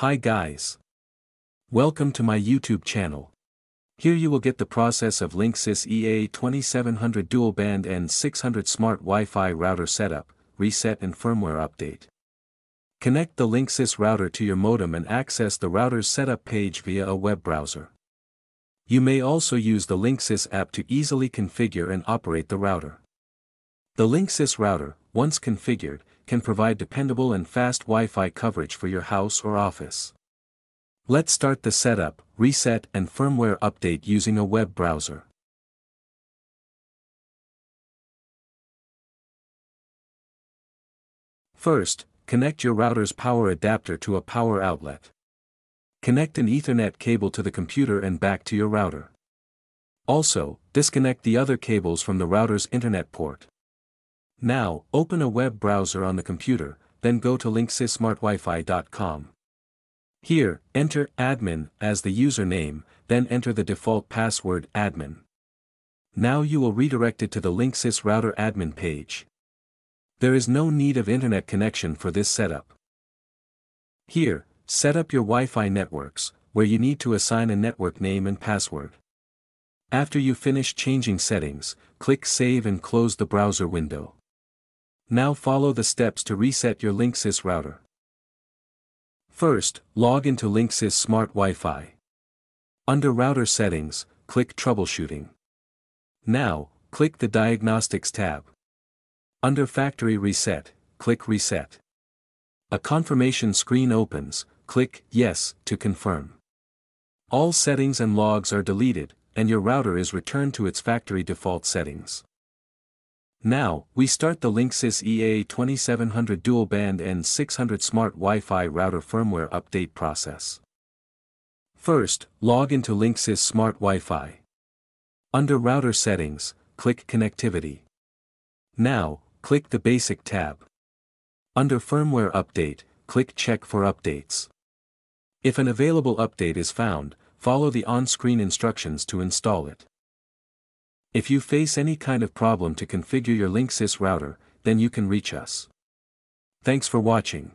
Hi guys. Welcome to my YouTube channel. Here you will get the process of Linksys EA2700 Dual Band N600 Smart Wi-Fi Router setup, reset and firmware update. Connect the Linksys router to your modem and access the router's setup page via a web browser. You may also use the Linksys app to easily configure and operate the router. The Linksys router, once configured, can provide dependable and fast Wi-Fi coverage for your house or office. Let's start the setup, reset and firmware update using a web browser. First, connect your router's power adapter to a power outlet. Connect an Ethernet cable to the computer and back to your router. Also, disconnect the other cables from the router's Internet port. Now, open a web browser on the computer, then go to linksysmartwifi.com. Here, enter admin as the username, then enter the default password admin. Now you will be redirected to the Linksys router admin page. There is no need of internet connection for this setup. Here, set up your Wi-Fi networks, where you need to assign a network name and password. After you finish changing settings, click Save and close the browser window. Now follow the steps to reset your Linksys router. First, log into Linksys Smart Wi-Fi. Under Router Settings, click Troubleshooting. Now, click the Diagnostics tab. Under Factory Reset, click Reset. A confirmation screen opens, click Yes to confirm. All settings and logs are deleted, and your router is returned to its factory default settings. Now, we start the Linksys EA2700 Dual Band N600 Smart Wi-Fi Router firmware update process. First, log into Linksys Smart Wi-Fi. Under Router Settings, click Connectivity. Now, click the Basic tab. Under Firmware Update, click Check for Updates. If an available update is found, follow the on-screen instructions to install it. If you face any kind of problem to configure your Linksys router, then you can reach us. Thanks for watching.